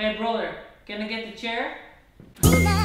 Hey brother, can I get the chair?